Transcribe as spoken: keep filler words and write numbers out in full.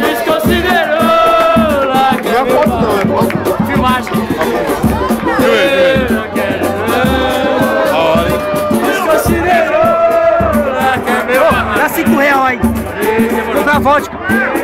Desconsiderou. Dá cinco reais aí. Comprar vodka.